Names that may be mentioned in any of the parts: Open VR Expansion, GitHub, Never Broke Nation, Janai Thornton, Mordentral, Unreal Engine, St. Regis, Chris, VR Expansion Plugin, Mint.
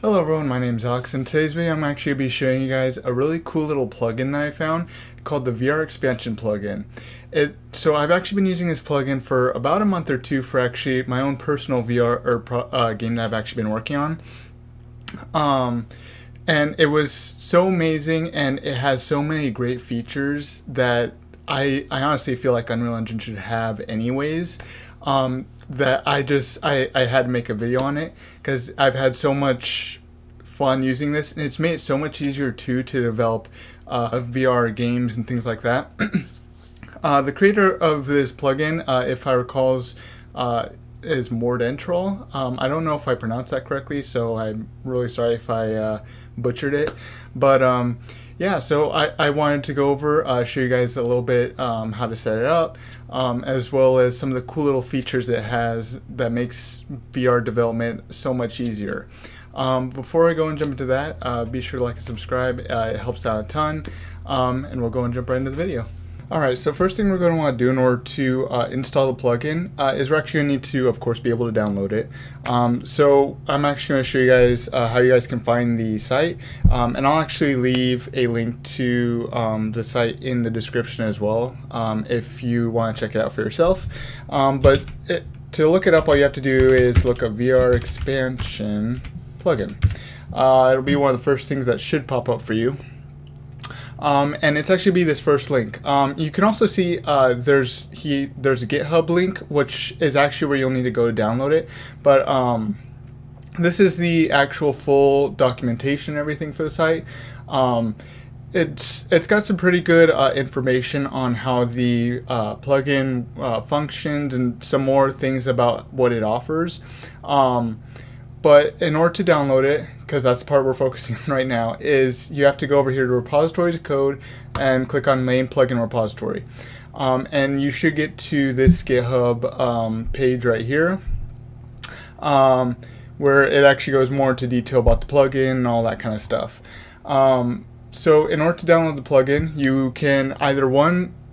Hello everyone, my name is Alex. In today's video I'm actually going to be showing you guys a really cool little plugin that I found called the VR Expansion Plugin. So I've actually been using this plugin for about a month or two for actually my own personal VR game that I've actually been working on. And it was so amazing and it has so many great features that I honestly feel like Unreal Engine should have anyways. That I had to make a video on it because I've had so much fun using this, and it's made it so much easier too to develop VR games and things like that. The creator of this plugin, if I recall, is Mordentral. I don't know if I pronounced that correctly, so I'm really sorry if I butchered it, but yeah, so I wanted to go over, show you guys a little bit how to set it up, as well as some of the cool little features it has that makes VR development so much easier. Before I go and jump into that, be sure to like and subscribe, it helps out a ton, and we'll go and jump right into the video. Alright, so first thing we're going to want to do in order to install the plugin is we're actually going to need to, of course, be able to download it. So I'm actually going to show you guys how you guys can find the site, and I'll actually leave a link to the site in the description as well, if you want to check it out for yourself. To look it up, all you have to do is look up VR Expansion Plugin. It'll be one of the first things that should pop up for you. And it's actually be this first link. You can also see there's a GitHub link, which is actually where you'll need to go to download it. But this is the actual full documentation and everything for the site. It's got some pretty good information on how the plugin functions and some more things about what it offers. But in order to download it, because that's the part we're focusing on right now, is you have to go over here to repositories, code, and click on main plugin repository. And you should get to this GitHub page right here, where it actually goes more into detail about the plugin and all that kind of stuff. So in order to download the plugin, you can either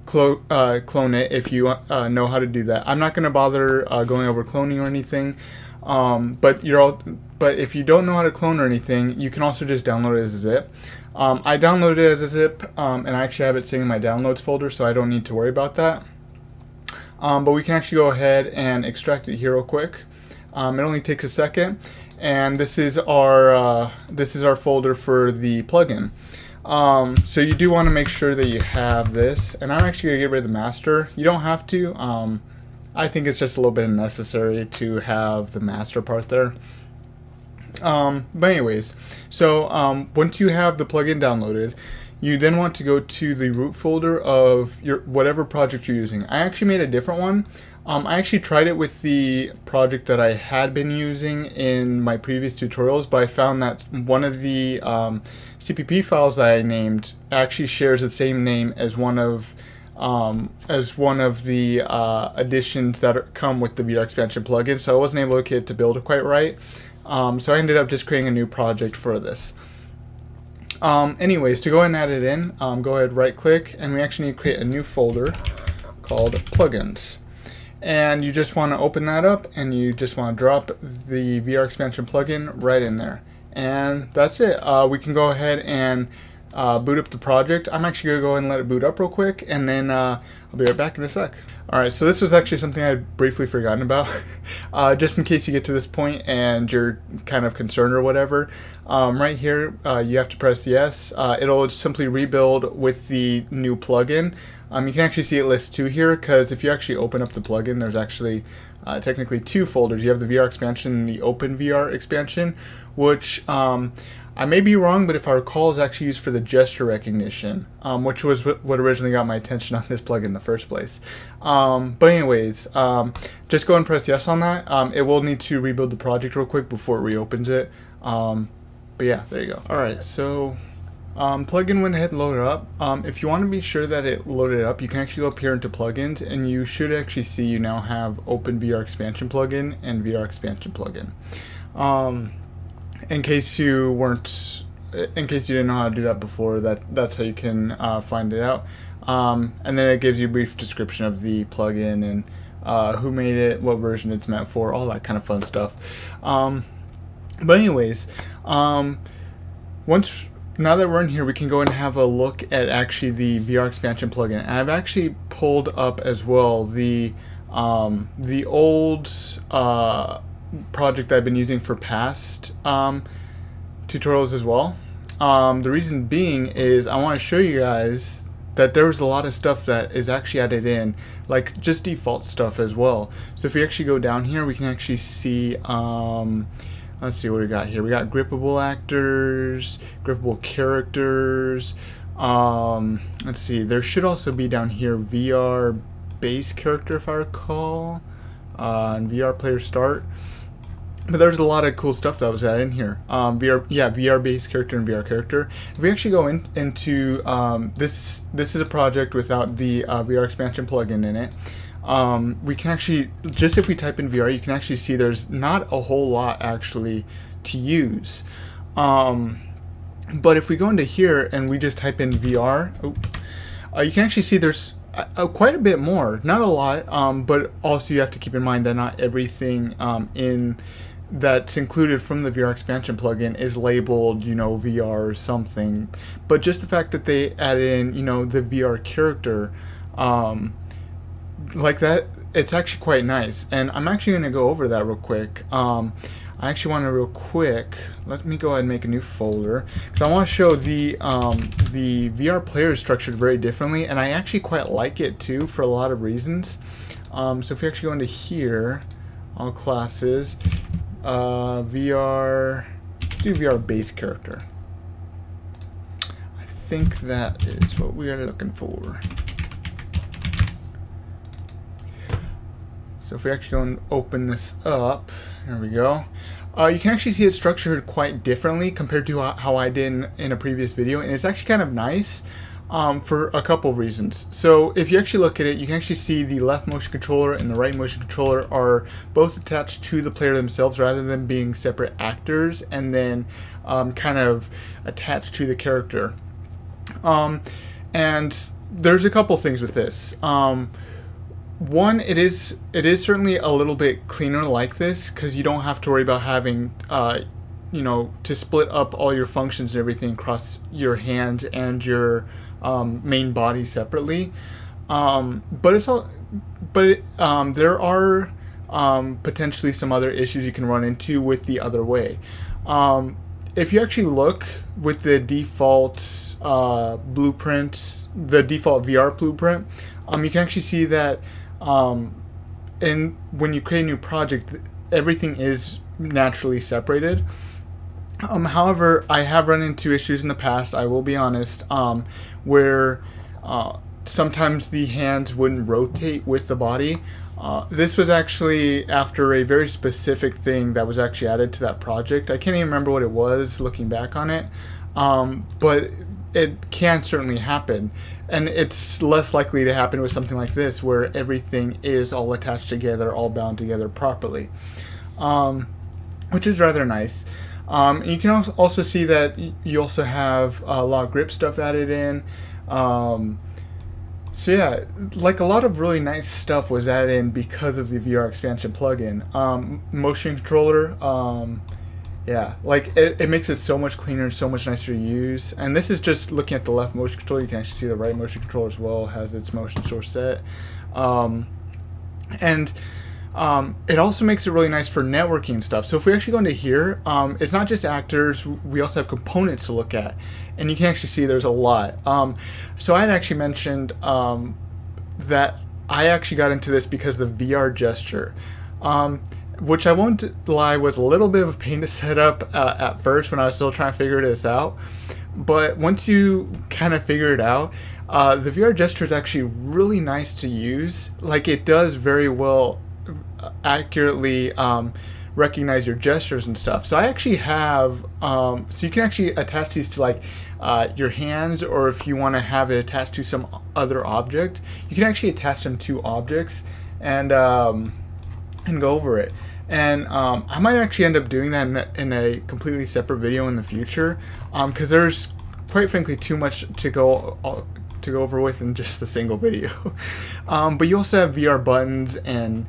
clone it if you know how to do that. I'm not going to bother going over cloning or anything. But if you don't know how to clone or anything, you can also just download it as a zip. I downloaded it as a zip, and I actually have it sitting in my downloads folder, so I don't need to worry about that. But we can actually go ahead and extract it here real quick. It only takes a second, and this is our folder for the plugin. So you do want to make sure that you have this, and I'm actually gonna get rid of the master. You don't have to. I think it's just a little bit unnecessary to have the master part there. But anyways, so once you have the plugin downloaded, you then want to go to the root folder of your whatever project you're using. I actually made a different one. I actually tried it with the project that I had been using in my previous tutorials, but I found that one of the CPP files that I named actually shares the same name as one of the additions that come with the VR Expansion plugin, so I wasn't able to get it to build it quite right. So I ended up just creating a new project for this. Anyways, to go ahead and add it in, go ahead, right click, and we actually need to create a new folder called plugins. And you just want to open that up and you just want to drop the VR Expansion plugin right in there. And that's it. We can go ahead and boot up the project. I'm actually going to go ahead and let it boot up real quick, and then I'll be right back in a sec. Alright, so this was actually something I had briefly forgotten about, just in case you get to this point and you're kind of concerned or whatever. Right here, you have to press yes. It'll simply rebuild with the new plugin. You can actually see it lists two here, because if you actually open up the plugin, there's actually technically two folders. You have the VR expansion and the Open VR expansion, which I may be wrong, but if I recall, is actually used for the gesture recognition, which was what originally got my attention on this plugin in the first place. But anyways, just go and press yes on that. It will need to rebuild the project real quick before it reopens it. But yeah, there you go. Alright, so plugin went ahead and loaded up. If you want to be sure that it loaded up, you can actually go up here into plugins, and you should actually see you now have Open VR Expansion plugin and VR Expansion plugin. In case you didn't know how to do that before, that's how you can find it out. And then it gives you a brief description of the plugin and who made it, what version it's meant for, all that kind of fun stuff. But anyways, Now that we're in here, we can go and have a look at actually the VR Expansion plugin. I've actually pulled up as well the old project that I've been using for past tutorials as well. The reason being is I want to show you guys that there was a lot of stuff that is actually added in, like just default stuff as well. So if we actually go down here, we can actually see let's see what we got here. We got grippable actors, grippable characters. Let's see. There should also be down here VR base character, if I recall, and VR player start. But there's a lot of cool stuff that was added in here. VR base character and VR character. If we actually go into this is a project without the VR expansion plugin in it. We can actually, just if we type in VR, you can actually see there's not a whole lot actually to use. But if we go into here and we just type in VR, you can actually see there's quite a bit more. Not a lot, but also you have to keep in mind that not everything that's included from the VR expansion plugin is labeled, you know, VR or something. But just the fact that they add in, you know, the VR character, like that, it's actually quite nice, and I'm actually going to go over that real quick. I actually want to let me go ahead and make a new folder, because I want to show the VR player is structured very differently, and I actually quite like it too for a lot of reasons. So if we actually go into here, all classes, VR, do VR base character. I think that is what we are looking for. So if we actually go and open this up, there we go. You can actually see it's structured quite differently compared to how I did in a previous video, and it's actually kind of nice for a couple of reasons. So if you actually look at it, you can actually see the left motion controller and the right motion controller are both attached to the player themselves rather than being separate actors and then kind of attached to the character. And there's a couple things with this. One, it is certainly a little bit cleaner like this, because you don't have to worry about having, you know, to split up all your functions and everything across your hands and your main body separately. But there are potentially some other issues you can run into with the other way. If you actually look with the default blueprint, the default VR blueprint, you can actually see that. And when you create a new project, everything is naturally separated. However, I have run into issues in the past, I will be honest, where sometimes the hands wouldn't rotate with the body. This was actually after a very specific thing that was actually added to that project. I can't even remember what it was looking back on it, but it can certainly happen, and it's less likely to happen with something like this where everything is all attached together, all bound together properly, which is rather nice. You can also see that you also have a lot of grip stuff added in. So yeah, like a lot of really nice stuff was added in because of the VR expansion plugin. Motion controller, yeah, like it makes it so much cleaner and so much nicer to use. And this is just looking at the left motion controller. You can actually see the right motion controller as well has its motion source set. It also makes it really nice for networking stuff. So if we actually go into here, it's not just actors, we also have components to look at. And you can actually see there's a lot. So I had actually mentioned that I actually got into this because of the VR gesture. Which I won't lie was a little bit of a pain to set up at first when I was still trying to figure this out. But once you kind of figure it out, the VR gesture is actually really nice to use. Like it does very well accurately recognize your gestures and stuff. So I actually have, so you can actually attach these to like your hands, or if you want to have it attached to some other object, you can actually attach them to objects and go over it. And I might actually end up doing that in a completely separate video in the future, because there's quite frankly too much to go over with in just a single video. But you also have VR buttons and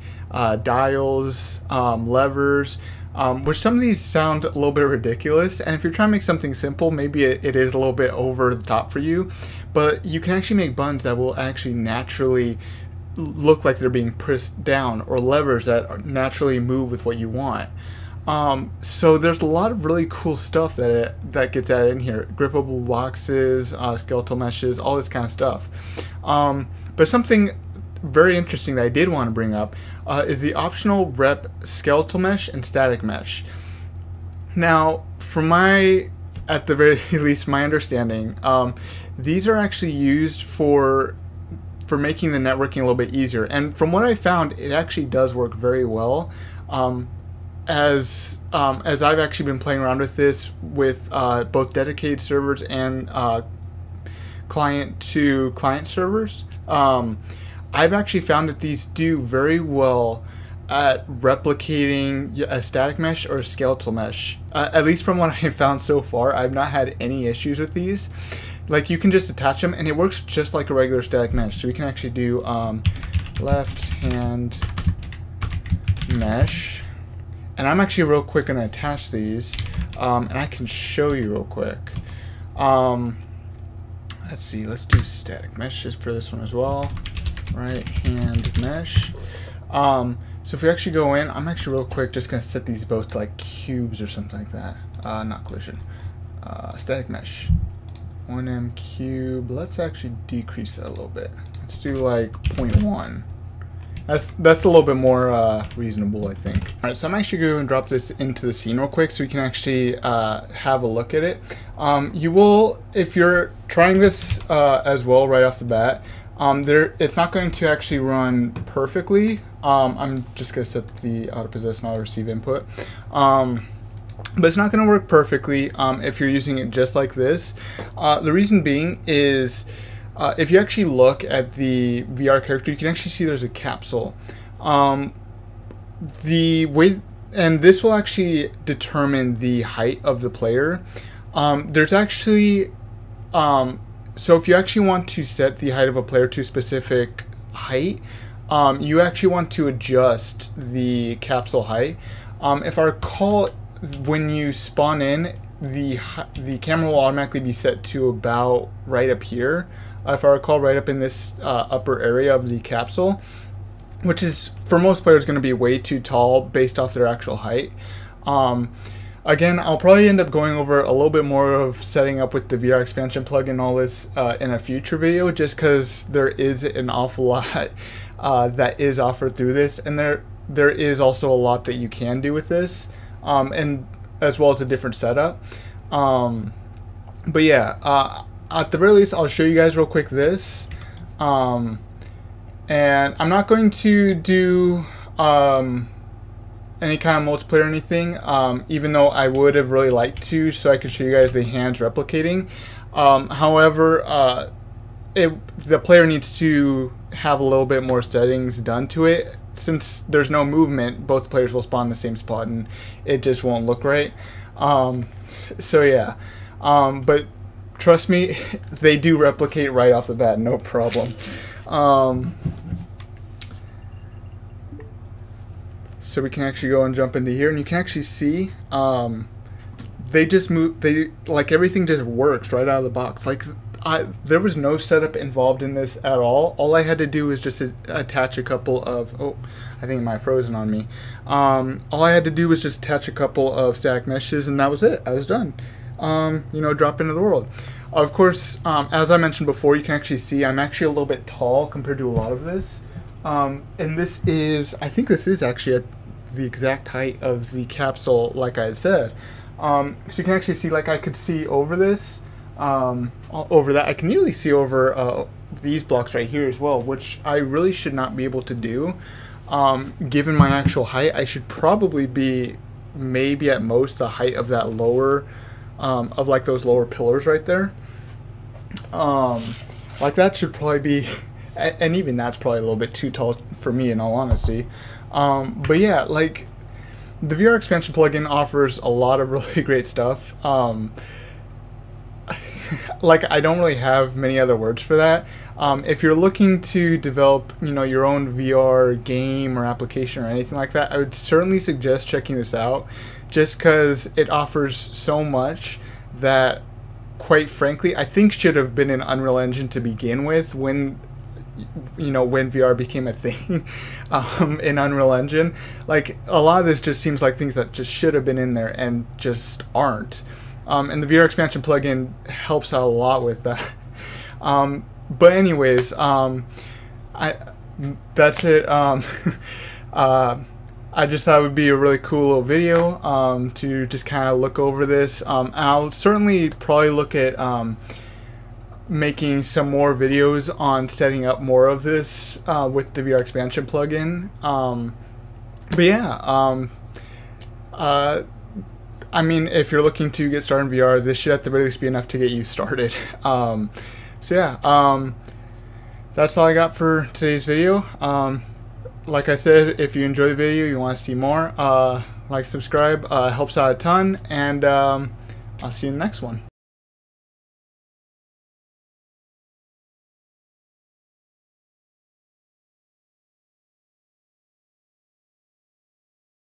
dials, levers, which some of these sound a little bit ridiculous, and if you're trying to make something simple, maybe it is a little bit over the top for you, but you can actually make buttons that will actually naturally look like they're being pressed down, or levers that naturally move with what you want. So there's a lot of really cool stuff that gets added in here. Grippable boxes, skeletal meshes, all this kind of stuff. But something very interesting that I did want to bring up is the optional rep skeletal mesh and static mesh. Now, at the very least, my understanding, these are actually used for making the networking a little bit easier. And from what I found, it actually does work very well. As I've actually been playing around with this with both dedicated servers and client-to-client servers, I've actually found that these do very well at replicating a static mesh or a skeletal mesh. At least from what I've found so far, I've not had any issues with these. Like, you can just attach them and it works just like a regular static mesh. So we can actually do left hand mesh. And I'm actually real quick going to attach these, and I can show you real quick. Let's see, let's do static mesh just for this one as well. Right hand mesh. So if we actually go in, I'm actually real quick just going to set these both to like cubes or something like that. Not collision. Static mesh. 1M cube. Let's actually decrease that a little bit. Let's do like 0.1. That's a little bit more reasonable, I think. All right, so I'm actually going to drop this into the scene real quick so we can actually have a look at it. You will, if you're trying this as well right off the bat, it's not going to actually run perfectly. I'm just going to set the auto-possess and auto-receive input. But it's not going to work perfectly if you're using it just like this. The reason being is, if you actually look at the VR character, you can actually see there's a capsule. And this will actually determine the height of the player. So if you actually want to set the height of a player to a specific height, you actually want to adjust the capsule height. If I recall, when you spawn in, the camera will automatically be set to about right up here. If I recall, right up in this upper area of the capsule, which is for most players going to be way too tall based off their actual height. Again, I'll probably end up going over a little bit more of setting up with the VR expansion plugin and all this in a future video, just because there is an awful lot that is offered through this, and there is also a lot that you can do with this, and as well as a different setup. But yeah. At the very least, I'll show you guys real quick this, and I'm not going to do any kind of multiplayer or anything, even though I would have really liked to, so I could show you guys the hands replicating. However, the player needs to have a little bit more settings done to it. Since there's no movement, both players will spawn in the same spot, and it just won't look right. So yeah, but trust me, they do replicate right off the bat, no problem. So we can actually go and jump into here, and you can actually see they just move. Like, everything just works right out of the box. Like, there was no setup involved in this at all. All I had to do was just attach a couple of. Oh, I think it might have frozen on me. All I had to do was just attach a couple of static meshes, and that was it. I was done. You know, drop into the world. Of course, as I mentioned before, you can actually see I'm actually a little bit tall compared to a lot of this. And this is, I think this is actually the exact height of the capsule, like I said. So you can actually see, like, I could see over this, over that. I can nearly see over these blocks right here as well, which I really should not be able to do. Given my actual height, I should probably be maybe at most the height of that lower, of like those lower pillars right there. Like, that should probably be, and even that's probably a little bit too tall for me in all honesty. But yeah, like, the VR expansion plugin offers a lot of really great stuff. like, I don't really have many other words for that. If you're looking to develop, you know, your own VR game or application or anything like that, I would certainly suggest checking this out, just because it offers so much that, quite frankly, I think should have been in Unreal Engine to begin with when, you know, when VR became a thing in Unreal Engine. Like, a lot of this just seems like things that just should have been in there and just aren't. And the VR Expansion plugin helps out a lot with that. But anyways, that's it. I just thought it would be a really cool little video to just kind of look over this. I'll certainly probably look at making some more videos on setting up more of this with the VR Expansion plugin. But yeah, I mean, if you're looking to get started in VR, this should at the very least be enough to get you started. So yeah, that's all I got for today's video. Like I said, if you enjoyed the video, you want to see more, like, subscribe, helps out a ton, and I'll see you in the next one.